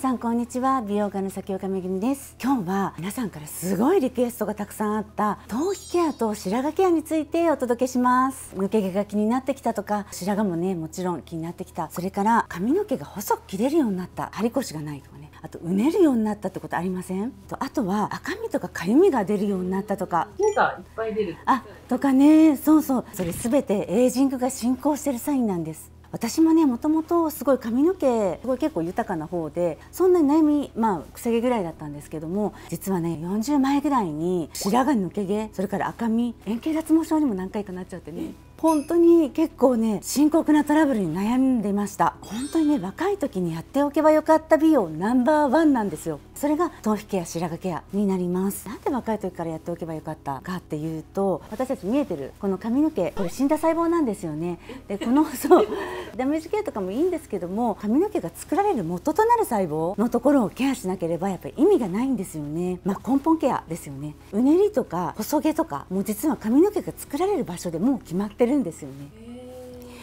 さんこんにちは、美容家の崎岡めぐみです。今日は皆さんからすごいリクエストがたくさんあった頭皮ケアと白髪ケアについてお届けします。抜け毛が気になってきたとか、白髪もねもちろん気になってきた、それから髪の毛が細く切れるようになった、張り腰がないとかね、あとうねるようになったってことありません？あとは赤みとかかゆみが出るようになったとか、毛がいっぱい出るとかね、そうそう、それ全てエイジングが進行してるサインなんです。私もねもともとすごい髪の毛結構豊かな方で、そんなに悩みくせ毛ぐらいだったんですけども、実はね40前ぐらいに白髪、抜け毛、それから赤み、円形脱毛症にも何回かなっちゃってね、本当に結構ね深刻なトラブルに悩んでました。本当にね若い時にやっておけばよかった美容ナンバー1なんですよ。それが頭皮ケア、白髪ケアになります。なんで若い時からやっておけばよかったかっていうと、私たち見えてるこの髪の毛、これ死んだ細胞なんですよね。でこのそうダメージケアとかもいいんですけども、髪の毛が作られる元となる細胞のところをケアしなければやっぱり意味がないんですよね。根本ケアですよね。うねりとか細毛とかもう実は髪の毛が作られる場所でもう決まってるんですよね。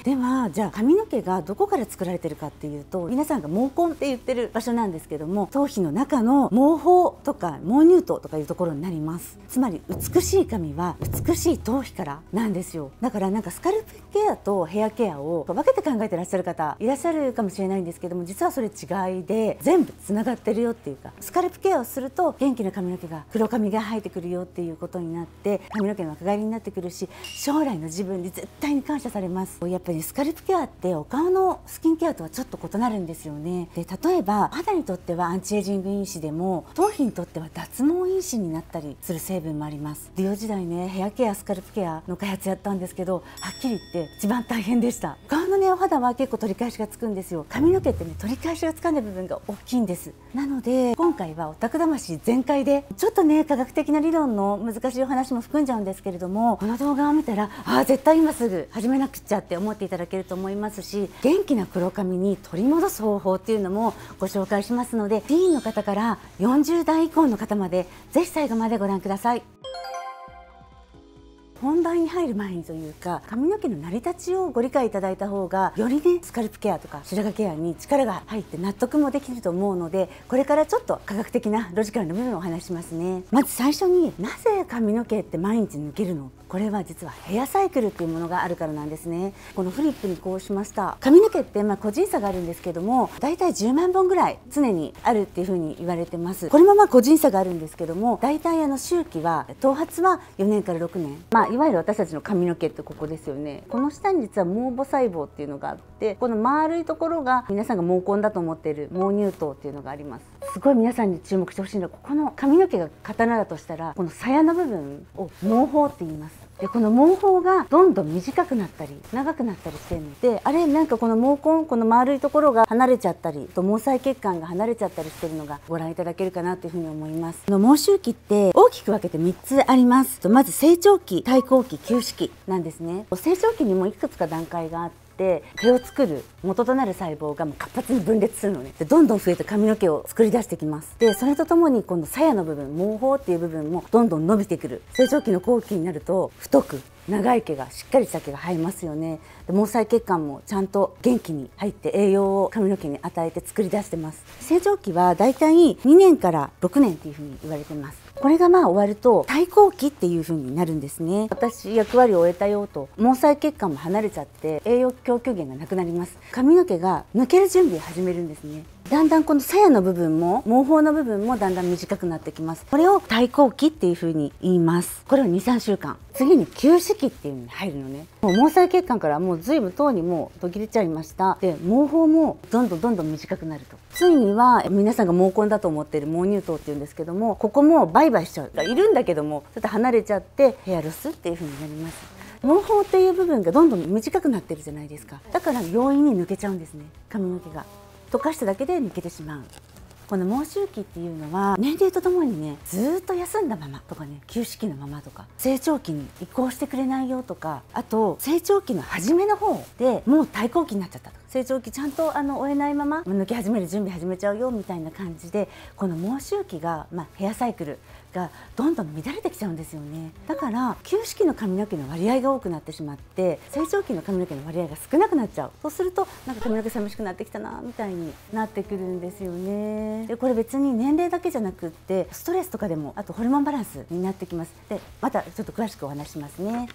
ではじゃあ髪の毛がどこから作られてるかっていうと、皆さんが毛根って言ってる場所なんですけども、頭皮の中の毛包とか毛乳頭とかいうところになります。つまり美しい髪は美しい頭皮からなんですよ。だからなんかスカルプケアとヘアケアを分けて考えてらっしゃる方いらっしゃるかもしれないんですけども、実はそれ違いで全部つながってるよっていうか、スカルプケアをすると元気な髪の毛が、黒髪が生えてくるよっていうことになって、髪の毛の若返りになってくるし、将来の自分に絶対に感謝されます。やっぱりスカルプケアってお顔のスキンケアとはちょっと異なるんですよね。で例えば肌にとってはアンチエイジング因子でも、頭皮にとっては脱毛因子になったりする成分もあります。DUO時代ねヘアケア、スカルプケアの開発やったんですけど、はっきり言って一番大変でした。顔のねお肌は結構取り返しがつくんですよ。髪の毛ってね取り返しがつかない部分が大きいんです。なので今回はオタク魂全開で、ちょっとね科学的な理論の難しいお話も含んじゃうんですけれども、この動画を見たら絶対今すぐ始めなくちゃって思っていただけると思いますし、元気な黒髪に取り戻す方法っていうのもご紹介しますので、ティーンの方から40代以降の方までぜひ最後までご覧ください。本題に入る前にというか、髪の毛の成り立ちをご理解いただいた方がよりねスカルプケアとか白髪ケアに力が入って納得もできると思うので、これからちょっと科学的なロジカルな部分をお話しますね。まず最初に、なぜ髪の毛って毎日抜けるの？これは実はヘアサイクルっていうものがあるからなんですね。このフリップにこうしました。髪の毛って個人差があるんですけども、だいたい10万本ぐらい常にあるっていうふうに言われてます。これも個人差があるんですけども、だいたい周期は、頭髪は4年から6年、いわゆる私たちの髪の毛ってここですよね。この下に実は毛母細胞っていうのがあって、この丸いところが皆さんが毛根だと思っている毛乳頭っていうのがあります。すごい皆さんに注目してほしいのは、ここの髪の毛が刀だとしたら、この鞘の部分を毛包って言います。でこの毛包がどんどん短くなったり長くなったりしてるので、あれなんかこの毛根、この丸いところが離れちゃったりと、毛細血管が離れちゃったりしてるのがご覧いただけるかなというふうに思います。この毛周期って大きく分けて3つあります。まず成長期、退行期、休止期なんですね。成長期にもいくつか段階があって、毛を作る元となる細胞が活発に分裂するのね。でどんどん増えて髪の毛を作り出してきます。でそれとともに今度鞘の部分、毛包っていう部分もどんどん伸びてくる。成長期の後期になると太く長い毛が、しっかりした毛が生えますよね。で毛細血管もちゃんと元気に入って栄養を髪の毛に与えて作り出してます。成長期はだいたい2年から6年っていうふうに言われてます。これが終わると退行期っていうふうになるんですね。私役割を終えたよと、毛細血管も離れちゃって栄養供給源がなくなります。髪の毛が抜ける準備を始めるんですね。だんだんこの鞘の部分も毛包の部分もだんだん短くなってきます。これを退行期っていう風に言います。これを2、3週間、次に休止期っていうのに入るのね。もう毛細血管からもう随分とうにもう途切れちゃいました。で毛包もどんどん短くなると、ついには皆さんが毛根だと思っている毛乳頭っていうんですけども、ここもバイバイしちゃう、いるんだけどもちょっと離れちゃってヘアロスっていう風になります。毛包っていう部分がどんどん短くなってるじゃないですか。だから容易に抜けちゃうんですね。髪の毛が溶かしただけで抜けてしまう。この毛周期っていうのは年齢とともにね、ずっと休んだままとかね、休止期のままとか、成長期に移行してくれないよとか、あと成長期の初めの方でもう退行期になっちゃったとか、成長期ちゃんと終えないまま抜け始める準備始めちゃうよみたいな感じで、この毛周期が、ヘアサイクルがどんどん乱れてきちゃうんですよね。だから旧式の髪の毛の割合が多くなってしまって、成長期の髪の毛の割合が少なくなっちゃう。そうするとなんか髪の毛寂しくなってきたなみたいになってくるんですよね。でこれ別に年齢だけじゃなくって、ストレスとかでも、あとホルモンバランスになってきます。でまたちょっと詳しくお話ししますね。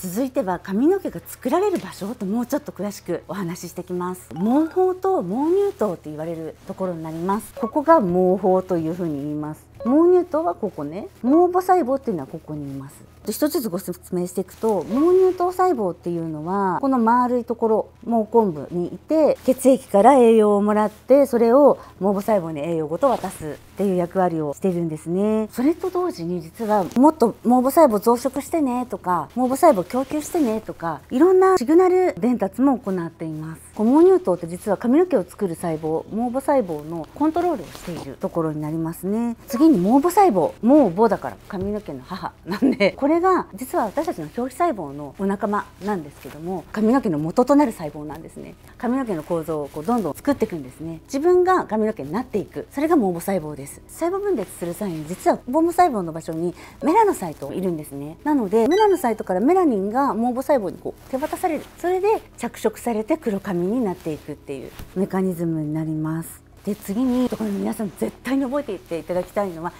続いては髪の毛が作られる場所ともうちょっと詳しくお話ししてきます。毛包と毛乳頭と言われるところになります。ここが毛包というふうに言います。毛乳頭はここね。毛母細胞っていうのはここにいます。一つずつご説明していくと、毛乳頭細胞っていうのはこの丸いところ毛根部にいて、血液から栄養をもらって、それを毛母細胞に栄養ごと渡すっていう役割をしているんですね。それと同時に実はもっと毛母細胞増殖してねとか、毛母細胞供給してねとか、いろんなシグナル伝達も行っています。毛乳頭って実は髪の毛を作る細胞、毛母細胞のコントロールをしているところになりますね。次に毛母細胞、毛母だから髪の毛の母なんで、これが実は私たちの表皮細胞のお仲間なんですけども、髪の毛の元となる細胞なんですね。髪の毛の構造をこうどんどん作っていくんですね。自分が髪の毛になっていく、それが毛母細胞です。細胞分裂する際に実は毛母細胞の場所にメラノサイトいるんですね。なのでメラノサイトからメラニンが毛母細胞にこう手渡される。それで着色されて黒髪になっていくっていうメカニズムになります。で次に、これ皆さん絶対に覚えていっていただきたいのは、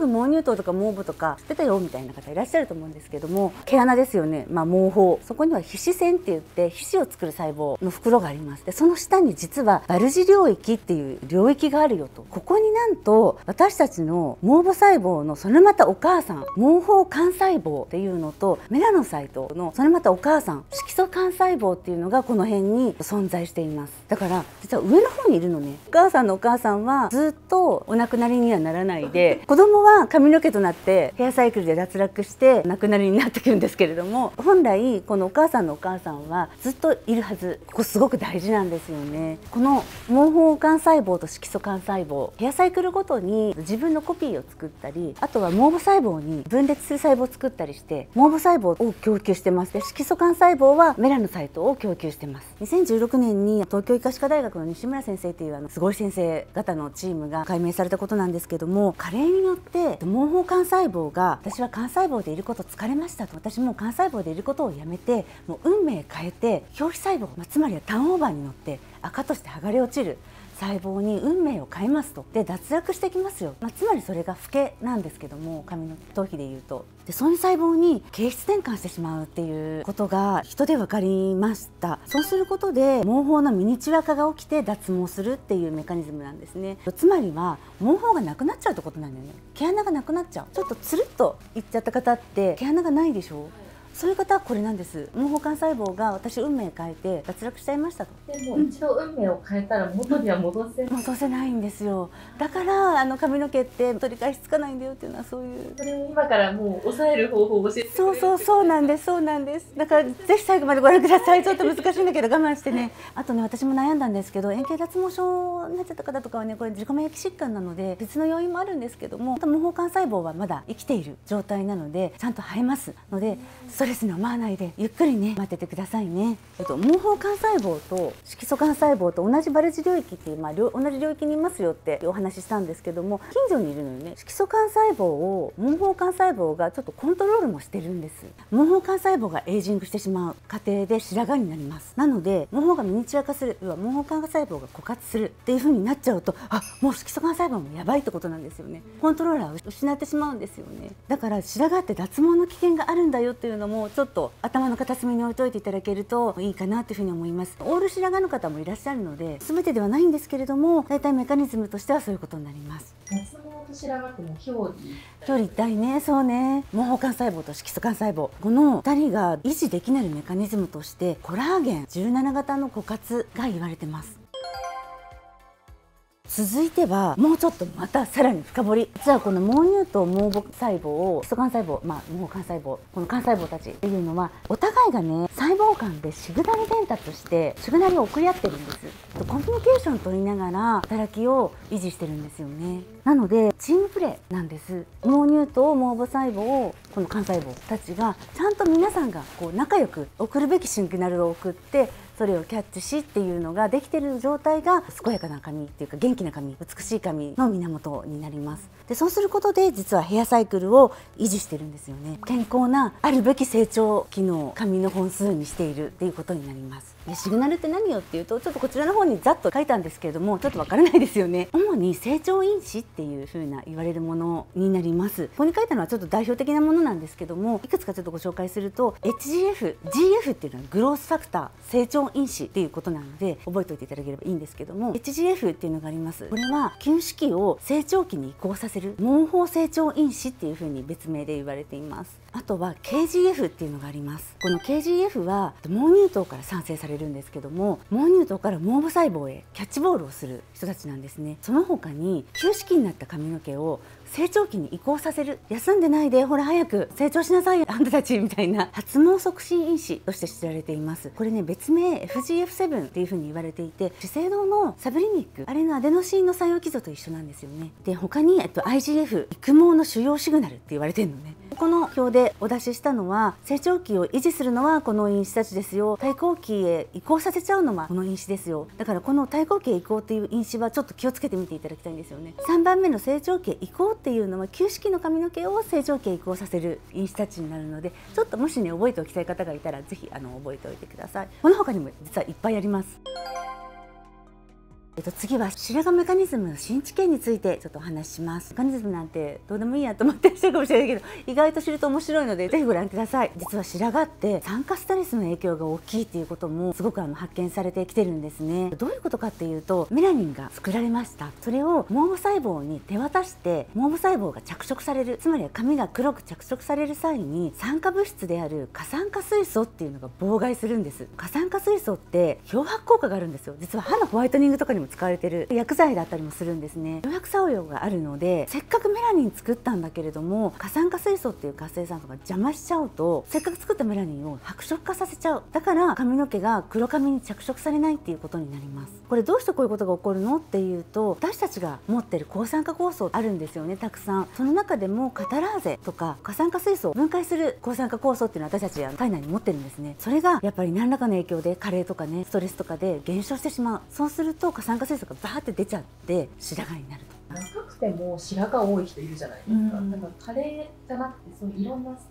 毛乳頭とか毛母とか知ってたよみたいな方いらっしゃると思うんですけども、毛穴ですよね、毛包。そこには皮脂腺って言って、皮脂を作る細胞の袋があります。でその下に実はバルジ領域っていう領域があるよと。ここになんと私たちの毛母細胞のそれまたお母さん、毛包幹細胞っていうのと、メラノサイトのそれまたお母さん、色素幹細胞っていうのがこの辺に存在しています。だから実は上の方にいるのね。お母さんのお母さんはずっとお亡くなりにはならないで、子供は髪の毛となってヘアサイクルで脱落して亡くなりになってくるんですけれども、本来このお母さんのお母さんはずっといるはず。ここすごく大事なんですよね。この毛包幹細胞と色素幹細胞、ヘアサイクルごとに自分のコピーを作ったり、あとは毛母細胞に分裂する細胞を作ったりして、毛母細胞を供給してます。で色素幹細胞はメラノサイトを供給してます。2016年に東京医科歯科大学の西村先生というすごい先生方のチームが解明されたことなんですけども、加齢によって毛包幹細胞が、私は幹細胞でいること疲れましたと、私もう幹細胞でいることをやめて、もう運命変えて表皮細胞、つまりはターンオーバーに乗って赤として剥がれ落ちる細胞に運命を変えますと。で脱落してきますよ、つまりそれが老けなんですけども、髪の頭皮でいうと。でそういう細胞に形質転換してしまうっていうことが人で分かりました。そうすることで毛包のミニチュア化が起きて脱毛するっていうメカニズムなんですね。つまりは毛包がなくなっちゃうってことなんだよね。毛穴がなくなっちゃう。ちょっとつるっといっちゃった方って毛穴がないでしょ。そういう方はこれなんです。毛包幹細胞が私運命変えて脱落しちゃいましたと。でも一応運命を変えたら元には戻せないんですよ。だから髪の毛って取り返しつかないんだよっていうのは、そういうそれを今からもう抑える方法を教えてくれる。そうなんです。だからぜひ最後までご覧ください。ちょっと難しいんだけど我慢してね。あとね、私も悩んだんですけど、円形脱毛症になっちゃった方とかはね、これ自己免疫疾患なので別の要因もあるんですけども、毛包幹細胞はまだ生きている状態なのでちゃんと生えますので、ストレスに思わないでゆっくりね待っててくださいね。毛包幹細胞と色素幹細胞と同じバルジ領域っていう、同じ領域にいますよってお話ししたんですけども、近所にいるのよね。色素幹細胞を毛包幹細胞がちょっとコントロールもしてるんです。毛包幹細胞がエイジングしてしまう過程で白髪になります。なので毛包がミニチュア化する、要は毛包幹細胞が枯渇するっていう風になっちゃうと、もう色素幹細胞もやばいってことなんですよね。コントローラーを失ってしまうんですよね。だから白髪って脱毛の危険があるんだよっていうのもちょっと頭の片隅に置いといていただけるといいかなというふうに思います。オール白髪の方もいらっしゃるので全てではないんですけれども、大体メカニズムとしてはそういうことになります。脱毛と白髪っても表裏一体ね。そうね。毛包幹細胞と色素幹細胞、この2人が維持できないメカニズムとしてコラーゲン17型の枯渇が言われてます。続いてはもうちょっとまたさらに深掘り。実はこの毛乳と毛母細胞を基礎幹細胞、毛幹細胞、この幹細胞たちっていうのはお互いがね細胞間でシグナル伝達としてシグナルを送り合ってるんです。コミュニケーション取りながら働きを維持してるんですよね。なのでチームプレーなんです。毛乳と毛母細胞をこの幹細胞たちがちゃんと皆さんがこう仲良く送るべきシグナルを送ってそれをキャッチしっていうのができている状態が健やかな髪っていうか元気な髪、美しい髪の源になります。でそうすることで実はヘアサイクルを維持してるんですよね。健康なあるべき成長機能、髪の本数にしているっていうことになります。シグナルって何よっていうとちょっとこちらの方にざっと書いたんですけれどもちょっとわからないですよね。主に成長因子っていう風な言われるものになります。ここに書いたのはちょっと代表的なものなんですけどもいくつかちょっとご紹介すると HGF、GF っていうのはグロースファクター、成長因子っていうことなので覚えておいていただければいいんですけども HGF っていうのがあります。これは旧式を成長期に移行させる毛包成長因子っていう風に別名で言われています。あとは KGF っていうのがあります。この KGF は毛乳頭から産生されるんですけども毛乳頭から毛母細胞へキャッチボールをする人たちなんですね。その他に旧式になった髪の毛を成長期に移行させる、休んでないでほら早く成長しなさいあんたたちみたいな発毛促進因子として知られています。これね別名 FGF7 っていう風に言われていて資生堂のサブリニックあれのアデノシンの作用基礎と一緒なんですよね。で他にIGF 育毛の主要シグナルって言われてるのね。この表でお出ししたのは成長期を維持するのはこの因子たちですよ、対抗期へ移行させちゃうのはこの因子ですよ。だからこの対抗期へ移行という因子はちょっと気をつけてみていただきたいんですよね。3番目の成長期へ移行っていうのは旧式の髪の毛を成長期へ移行させる因子たちになるのでちょっともしね覚えておきたい方がいたら是非覚えておいてください。この他にも実はいっぱいあります。次は白髪メカニズムの新知見についてちょっとお話しします。メカニズムなんてどうでもいいやと思ってらっしゃるかもしれないけど意外と知ると面白いのでぜひご覧ください。実は白髪って酸化ストレスの影響が大きいっていうこともすごく発見されてきてるんですね。どういうことかっていうとメラニンが作られました。それを毛母細胞に手渡して毛母細胞が着色される、つまり髪が黒く着色される際に酸化物質である過酸化水素っていうのが妨害するんです。過酸化水素って漂白効果があるんですよ。実は歯のホワイトニングとかにも使われてる薬剤だったりもするんですね。漂白作用があるのでせっかくメラニン作ったんだけれども過酸化水素っていう活性酸素が邪魔しちゃうとせっかく作ったメラニンを白色化させちゃう。だから髪の毛が黒髪に着色されないっていうことになります。これどうしてこういうことが起こるのっていうと私たちが持ってる抗酸化酵素あるんですよね、たくさん。その中でもカタラーゼとか過酸化水素を分解する抗酸化酵素っていうのは私たちは体内に持ってるんですね。それがやっぱり何らかの影響で加齢とかねストレスとかで減少してしまう。そうすると酸化水素がバーって出ちゃって白髪になると。若くても白髪多い人いるじゃないですか。だから加齢じゃなくてそのいろんなス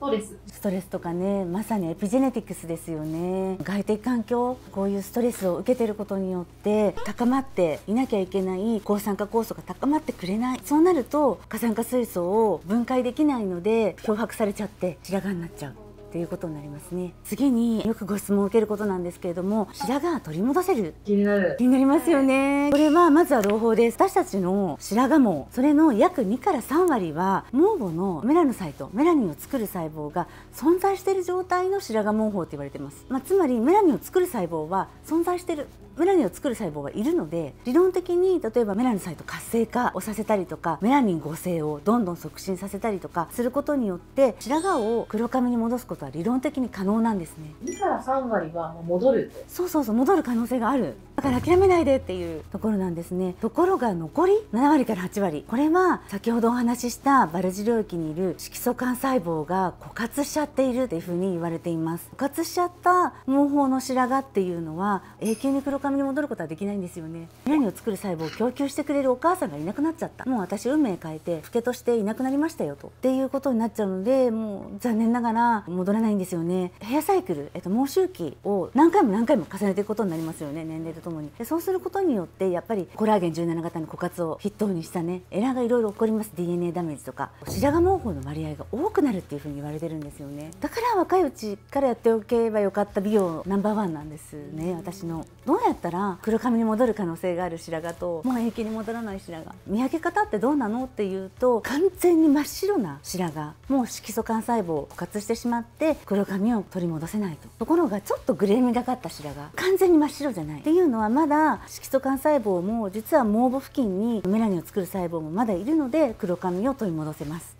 トレスとかね、まさにエピジェネティクスですよね。外的環境、こういうストレスを受けてることによって高まっていなきゃいけない抗酸化酵素が高まってくれない。そうなると過酸化水素を分解できないので漂白されちゃって白髪になっちゃうということになりますね。次によくご質問を受けることなんですけれども白髪を取り戻せる、気になりますよね。これはまずは朗報です。私たちの白髪もそれの約2から3割は毛母のメラノサイト、メラニンを作る細胞が存在している状態の白髪毛包って言われてます。つまりメラニンを作る細胞は存在している、メラニンを作る細胞はいるので理論的に例えばメラノサイト活性化をさせたりとかメラニン合成をどんどん促進させたりとかすることによって白髪を黒髪に戻すこと理論的に可能なんですね。2から3割はもう戻るって。そう戻る可能性がある。だから諦めないでっていうところなんですね。ところが残り7割から8割。これは先ほどお話ししたバルジ領域にいる色素幹細胞が枯渇しちゃっているっていうふうに言われています。枯渇しちゃった毛包の白髪っていうのは永久に黒髪に戻ることはできないんですよね。メラニンを作る細胞を供給してくれるお母さんがいなくなっちゃった。もう私運命変えて老けとしていなくなりましたよと。っていうことになっちゃうので、もう残念ながら戻らないんですよね。ヘアサイクル、毛周期を何回も重ねていくことになりますよね、年齢とともに。でそうすることによってやっぱりコラーゲン17型の枯渇を筆頭にしたねエラーがいろいろ起こります。 DNA ダメージとか白髪毛包の割合が多くなるっていうふうに言われてるんですよね。だから若いうちからやっておけばよかった美容ナンバーワンなんですね。私のどうややったら黒髪に戻る可能性がある白髪と、もう永久に戻らない白髪、見分け方ってどうなのっていうと、完全に真っ白な白髪、もう色素幹細胞枯渇してしまって黒髪を取り戻せないと。ところがちょっとグレーみがかった白髪、完全に真っ白じゃないっていうのは、まだ色素幹細胞も実は毛母付近にメラニンを作る細胞もまだいるので黒髪を取り戻せます。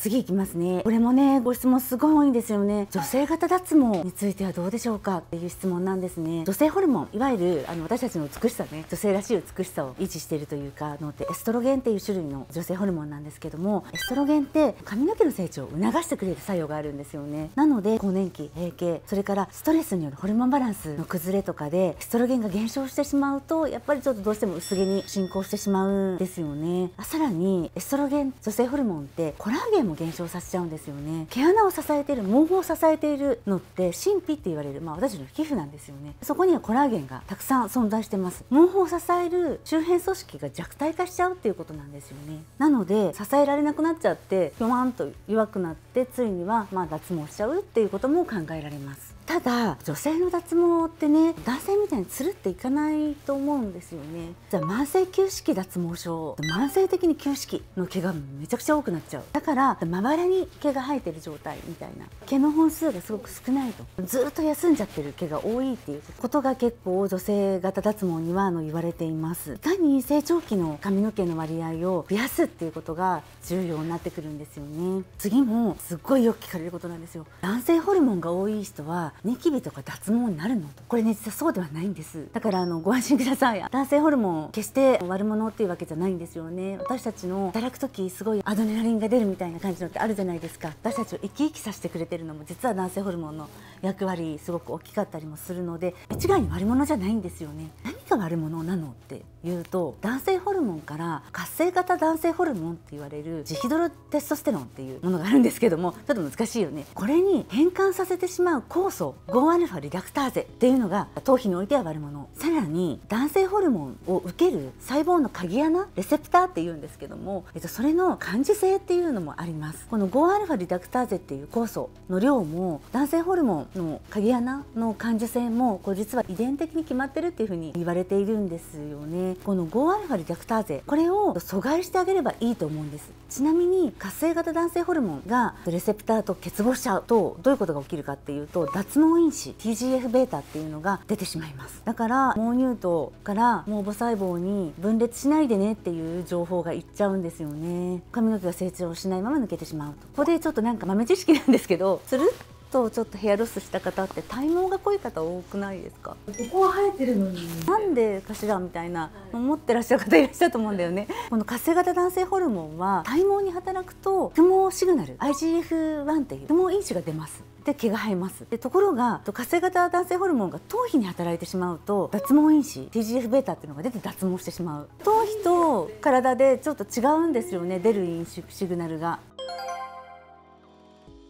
次いきますね。これもね、ご質問すごい多いんですよね。女性型脱毛についてはどうでしょうかっていう質問なんですね。女性ホルモン、いわゆる私たちの美しさね、女性らしい美しさを維持しているというかのってエストロゲンっていう種類の女性ホルモンなんですけども、エストロゲンって髪の毛の成長を促してくれる作用があるんですよね。なので更年期、閉経、それからストレスによるホルモンバランスの崩れとかでエストロゲンが減少してしまうと、やっぱりちょっとどうしても薄毛に進行してしまうんですよね。さらにエストロゲン、女性ホルモンってコラーゲンも減少させちゃうんですよね。毛穴を支えている、毛包を支えているのって真皮って言われる、私の皮膚なんですよね。そこにはコラーゲンがたくさん存在してます。毛包を支える周辺組織が弱体化しちゃうっていうことなんですよね。なので支えられなくなっちゃってピョワンと弱くなって、ついには脱毛しちゃうっていうことも考えられます。ただ女性の脱毛ってね、男性みたいにつるっていかないと思うんですよね。じゃあ慢性旧式脱毛症、慢性的に旧式の毛がめちゃくちゃ多くなっちゃう、だからまばらに毛が生えてる状態みたいな、毛の本数がすごく少ないと、ずっと休んじゃってる毛が多いっていうことが結構女性型脱毛には言われています。いかに成長期の髪の毛の割合を増やすっていうことが重要になってくるんですよね。次もすっごいよく聞かれることなんですよ。男性ホルモンが多い人はニキビとか脱毛になるの？これね、実はそうではないんです。だからご安心ください。男性ホルモン決して悪者っていうわけじゃないんですよね。私たちの働く時すごいアドレナリンが出るみたいな感じのってあるじゃないですか。私たちを生き生きさせてくれてるのも実は男性ホルモンの役割すごく大きかったりもするので、一概に悪者じゃないんですよね。何が悪者なのっていうと、男性ホルモンから活性型男性ホルモンって言われるジヒドロテストステロンっていうものがあるんですけども、ちょっと難しいよね。これに変換させてしまう酵素 5α リダクターゼっていうのが頭皮においては悪者。さらに男性ホルモンを受ける細胞の鍵穴、レセプターっていうんですけども、それの感受性っていうのもあります。この 5α リダクターゼっていう酵素の量も男性ホルモンの鍵穴の感受性も実は遺伝的に決まってるっていうふうに言われているんですよね。この 5α リダクターゼ、これを阻害してあげればいいと思うんです。ちなみに活性型男性ホルモンがレセプターと結合しちゃうとどういうことが起きるかっていうと、脱毛因子 TGF-β っていうのが出てしまいます。だから毛乳頭から毛母細胞に分裂しないでねっていう情報がいっちゃうんですよね。髪の毛が成長しないまま抜けてしまうと。ここでちょっと豆知識なんですけど、つるっとちょっとヘアロスした方って体毛が濃い方多くないですか？ここは生えてるのになんでかしらみたいな思ってらっしゃる方いらっしゃると思うんだよね。この活性型男性ホルモンは体毛に働くと育毛シグナル IGF-1 っていう育毛因子が出ます。で毛が生えます。でところが活性型男性ホルモンが頭皮に働いてしまうと、脱毛因子 TGF-β っていうのが出て脱毛してしまう。頭皮と体でちょっと違うんですよね、出る因子シグナルが。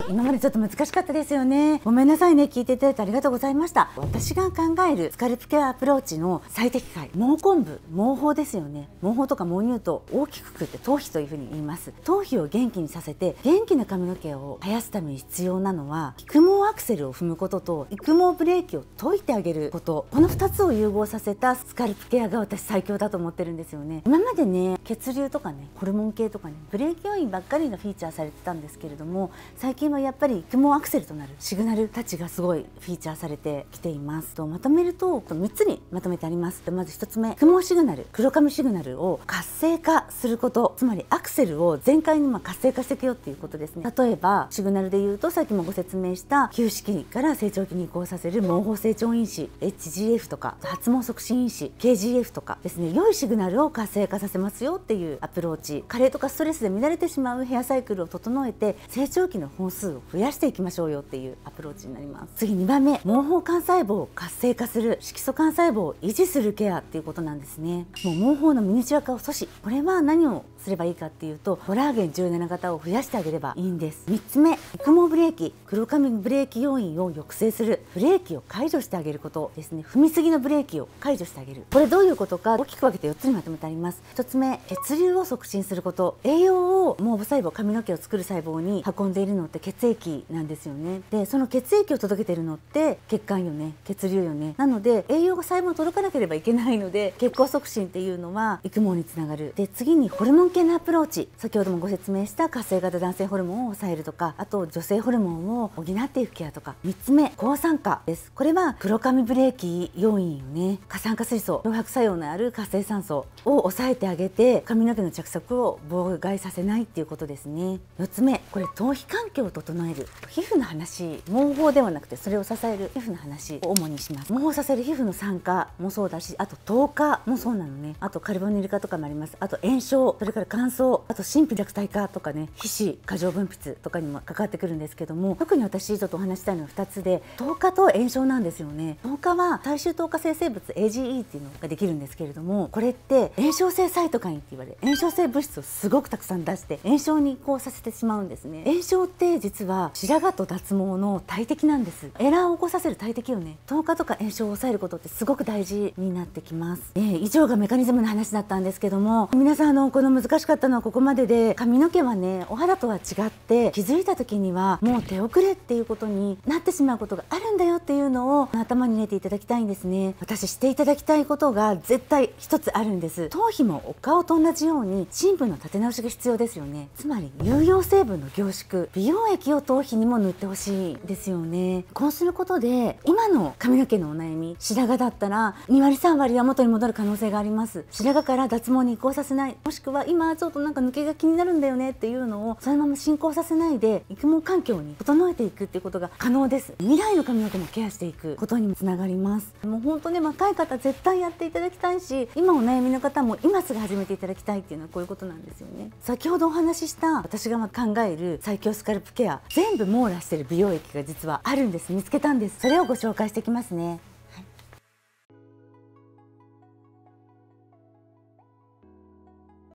今までちょっと難しかったですよね。ごめんなさいね、聞いていただいてありがとうございました。私が考えるスカルプケアアプローチの最適解、毛根部、毛包ですよね。毛包とか毛乳頭、大きくくって頭皮というふうに言います。頭皮を元気にさせて元気な髪の毛を生やすために必要なのは、育毛アクセルを踏むことと育毛ブレーキを解いてあげること、この2つを融合させたスカルプケアが私最強だと思ってるんですよね。今までね、血流とかね、ホルモン系とかね、ブレーキ要因ばっかりがフィーチャーされてたんですけれども、最近はやっぱり育毛アクセルとなるシグナルたちがすごいフィーチャーされてきています。とまとめると3つにまとめてあります。まず1つ目、育毛シグナル、黒髪シグナルを活性化すること、つまりアクセルを全開に活性化していくよっていうことですね。例えばシグナルでいうと、さっきもご説明した旧式から成長期に移行させる毛包成長因子 HGF とか発毛促進因子 KGF とかですね、良いシグナルを活性化させますよっていうアプローチ。加齢とかストレスで乱れてしまうヘアサイクルを整えて成長期の本数を増やしていきましょうよっていうアプローチになります。次2番目、毛包幹細胞を活性化する、色素幹細胞を維持するケアっていうことなんですね。もう毛包のミニチュア化を阻止、これは何をすればいいかっていうと、コラーゲン17型を増やしてあげればいいんです。3つ目、育毛ブレーキ、黒髪ブレーキ要因を抑制する、ブレーキを解除してあげることですね。踏みすぎのブレーキを解除してあげる。これどういうことか、大きく分けて4つにまとめてあります。1つ目、血流を促進すること、栄養を毛母細胞、髪の毛を作る細胞に運んでいるのって血血液なんですよね。でその血液を届けてるのって血管よね、血流よね。なので栄養が細胞に届かなければいけないので、血行促進っていうのは育毛につながる。で次にホルモン系のアプローチ、先ほどもご説明した活性型男性ホルモンを抑えるとか、あと女性ホルモンを補っていくケアとか。3つ目抗酸化です。これは黒髪ブレーキ要因よね。過酸化水素、漂白作用のある活性酸素を抑えてあげて髪の毛の着色を妨害させないっていうことですね。4つ目、これ頭皮環境を整える、皮膚の話、毛包ではなくてそれを支える皮膚の話を主にします。毛包を支える皮膚の酸化もそうだし、あと糖化もそうなのね。あとカルボニル化とかもあります。あと炎症、それから乾燥、あと真皮弱体化とかね、皮脂過剰分泌とかにも関わってくるんですけども、特に私ちょっとお話したいのは2つで、糖化と炎症なんですよね。糖化は体臭糖化生成物 AGE っていうのができるんですけれども、これって炎症性サイトカインって言われる炎症性物質をすごくたくさん出して炎症にこうさせてしまうんですね。炎症って実は白髪と脱毛の大敵なんです。エラーを起こさせる大敵よね。糖化とか炎症を抑えることってすごく大事になってきます、以上がメカニズムの話だったんですけども、皆さんこの難しかったのはここまでで、髪の毛はねお肌とは違って気づいた時にはもう手遅れっていうことになってしまうことがあるんだよっていうのを頭に入れていただきたいんですね。私していただきたいことが絶対一つあるんです。頭皮もお顔と同じように深部の立て直しが必要ですよね。つまり有用成分の凝縮、美容液を頭皮にも塗ってほしいですよね。こうすることで今の髪の毛のお悩み、白髪だったら2割3割は元に戻る可能性があります。白髪から脱毛に移行させない、もしくは今ちょっとなんか抜けが気になるんだよねっていうのをそのまま進行させないで育毛環境に整えていくっていうことが可能です。未来の髪の毛もケアしていくことにもつながります。もう本当ね、若い方絶対やっていただきたいし、今お悩みの方も今すぐ始めていただきたいっていうのはこういうことなんですよね。先ほどお話しした私が考える最強スカルプケア、全部網羅してる美容液が実はあるんです。見つけたんです。それをご紹介していきますね。